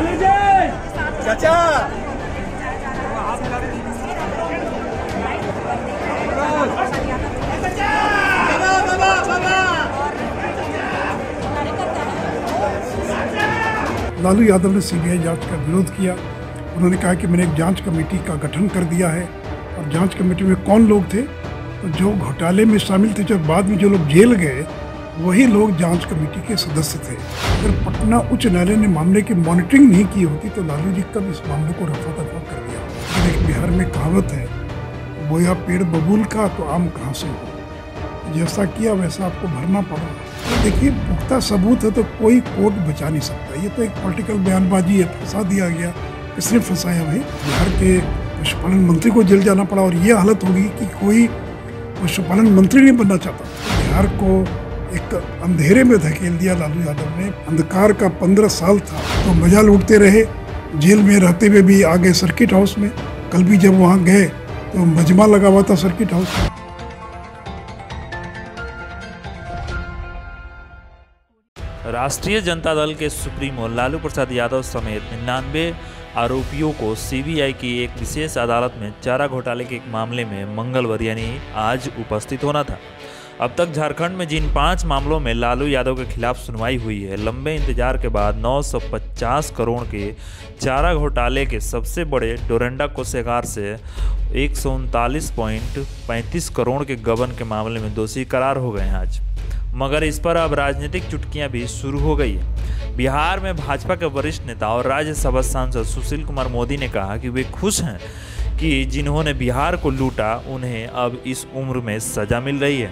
चचा लालू यादव ने सीबीआई जांच का विरोध किया। उन्होंने कहा कि मैंने एक जांच कमेटी का गठन कर दिया है और जांच कमेटी में कौन लोग थे, जो घोटाले में शामिल थे, जो बाद में जो लोग जेल गए वही लोग जांच कमेटी के सदस्य थे। अगर पटना उच्च न्यायालय ने मामले की मॉनिटरिंग नहीं की होती तो लालू जी कब इस मामले को रफा दफा कर दिया। अगर एक बिहार में कहावत है, बोया पेड़ बबूल का तो आम कहाँ से हो, जैसा किया वैसा आपको भरना पड़ा। तो देखिए पुख्ता सबूत है तो कोई कोर्ट बचा नहीं सकता। ये तो एक पॉलिटिकल बयानबाजी है, फंसा दिया गया। किसने फंसाया भाई? बिहार के पशुपालन मंत्री को जेल जाना पड़ा और ये हालत होगी कि कोई पशुपालन मंत्री नहीं बनना चाहता। बिहार को एक अंधेरे में धकेल दिया लालू यादव ने। अंधकार का 15 साल था तो मजा लूटते रहे। जेल में रहते हुए भी आ गए सर्किट हाउस में। कल भी जब वहां गए तो मजमा लगा हुआ था सर्किट हाउस में। राष्ट्रीय जनता दल के सुप्रीमो लालू प्रसाद यादव समेत 99 आरोपियों को सीबीआई की एक विशेष अदालत में चारा घोटाले के एक मामले में मंगलवार यानी आज उपस्थित होना था। अब तक झारखंड में जिन 5 मामलों में लालू यादव के खिलाफ सुनवाई हुई है, लंबे इंतजार के बाद 950 करोड़ के चारा घोटाले के सबसे बड़े डोरंडा कोषागार से 139.35 करोड़ के गबन के मामले में दोषी करार हो गए हैं आज। मगर इस पर अब राजनीतिक चुटकियां भी शुरू हो गई है। बिहार में भाजपा के वरिष्ठ नेता और राज्यसभा सांसद सुशील कुमार मोदी ने कहा कि वे खुश हैं कि जिन्होंने बिहार को लूटा उन्हें अब इस उम्र में सजा मिल रही है।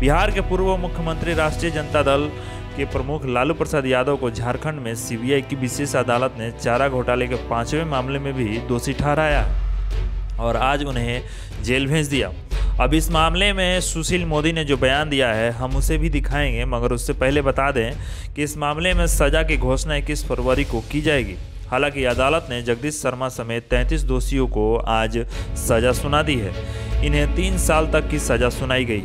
बिहार के पूर्व मुख्यमंत्री राष्ट्रीय जनता दल के प्रमुख लालू प्रसाद यादव को झारखंड में सीबीआई की विशेष अदालत ने चारा घोटाले के 5वें मामले में भी दोषी ठहराया और आज उन्हें जेल भेज दिया। अब इस मामले में सुशील मोदी ने जो बयान दिया है हम उसे भी दिखाएंगे, मगर उससे पहले बता दें कि इस मामले में सज़ा की घोषणा 21 फरवरी को की जाएगी। हालांकि अदालत ने जगदीश शर्मा समेत 33 दोषियों को आज सज़ा सुना दी है। इन्हें 3 साल तक की सज़ा सुनाई गई।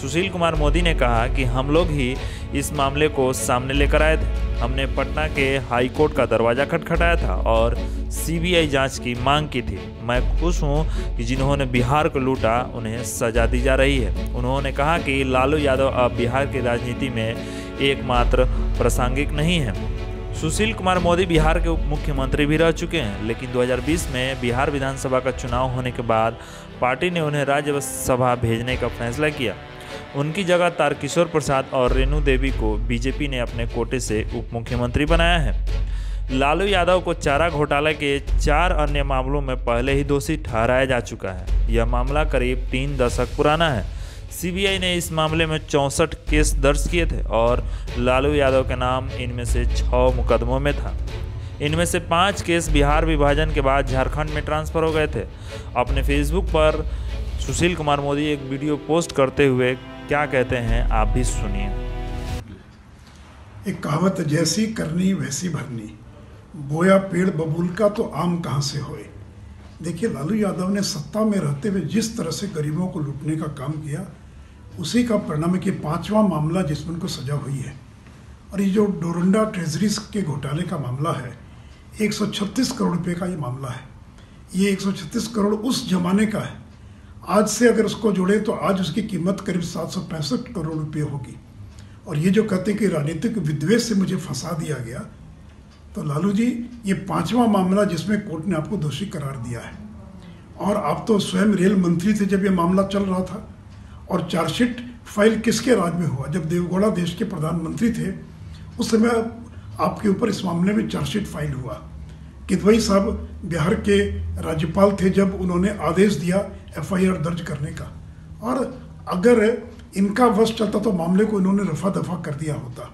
सुशील कुमार मोदी ने कहा कि हम लोग ही इस मामले को सामने लेकर आए थे। हमने पटना के हाई कोर्ट का दरवाज़ा खटखटाया था और सीबीआई जांच की मांग की थी। मैं खुश हूं कि जिन्होंने बिहार को लूटा उन्हें सजा दी जा रही है। उन्होंने कहा कि लालू यादव अब बिहार की राजनीति में एकमात्र प्रासंगिक नहीं है। सुशील कुमार मोदी बिहार के उप मुख्यमंत्री भी रह चुके हैं, लेकिन 2020 में बिहार विधानसभा का चुनाव होने के बाद पार्टी ने उन्हें राज्यसभा भेजने का फैसला किया। उनकी जगह तारकिशोर प्रसाद और रेणु देवी को बीजेपी ने अपने कोटे से उप मुख्यमंत्री बनाया है। लालू यादव को चारा घोटाले के 4 अन्य मामलों में पहले ही दोषी ठहराया जा चुका है। यह मामला करीब 3 दशक पुराना है। सीबीआई ने इस मामले में 64 केस दर्ज किए थे और लालू यादव के नाम इनमें से 6 मुकदमों में था। इनमें से 5 केस बिहार विभाजन के बाद झारखंड में ट्रांसफ़र हो गए थे। अपने फेसबुक पर सुशील कुमार मोदी एक वीडियो पोस्ट करते हुए क्या कहते हैं आप भी सुनिए। एक कहावत, जैसी करनी वैसी भरनी, बोया पेड़ बबूल का तो आम कहाँ से होए। देखिए लालू यादव ने सत्ता में रहते हुए जिस तरह से गरीबों को लूटने का काम किया उसी का परिणाम है कि 5वां मामला जिसमें उनको सजा हुई है। और ये जो डोरंडा ट्रेजरीज के घोटाले का मामला है 136 करोड़ रुपये का ये मामला है। ये 136 करोड़ उस जमाने का है। आज से अगर उसको जोड़े तो आज उसकी कीमत करीब 765 करोड़ रुपये होगी। और ये जो कहते हैं कि राजनीतिक विद्वेष से मुझे फंसा दिया गया, तो लालू जी ये 5वां मामला जिसमें कोर्ट ने आपको दोषी करार दिया है। और आप तो स्वयं रेल मंत्री थे जब ये मामला चल रहा था। और चार्जशीट फाइल किसके राज में हुआ? जब देवगौड़ा देश के प्रधानमंत्री थे उस समय आपके ऊपर इस मामले में चार्जशीट फाइल हुआ। किदवई साहब बिहार के राज्यपाल थे जब उन्होंने आदेश दिया एफआईआर दर्ज करने का। और अगर इनका वश चलता तो मामले को इन्होंने रफा दफा कर दिया होता।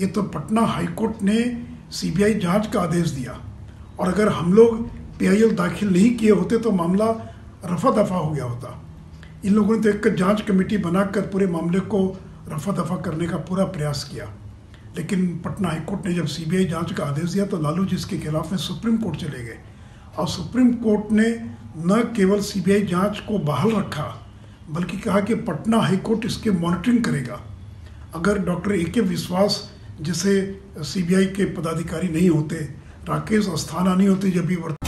ये तो पटना हाई कोर्ट ने सीबीआई जांच का आदेश दिया और अगर हम लोग पीआईएल दाखिल नहीं किए होते तो मामला रफा दफा हो गया होता। इन लोगों ने तो एक जांच कमेटी बनाकर पूरे मामले को रफा दफा करने का पूरा प्रयास किया, लेकिन पटना हाई कोर्ट ने जब सीबीआई जांच का आदेश दिया तो लालू जी इसके खिलाफ में सुप्रीम कोर्ट चले गए। और सुप्रीम कोर्ट ने न केवल सीबीआई जांच को बहाल रखा बल्कि कहा कि पटना हाई कोर्ट इसके मॉनिटरिंग करेगा। अगर डॉक्टर ए के विश्वास जैसे सीबीआई के पदाधिकारी नहीं होते, राकेश अस्थाना नहीं होती जब भी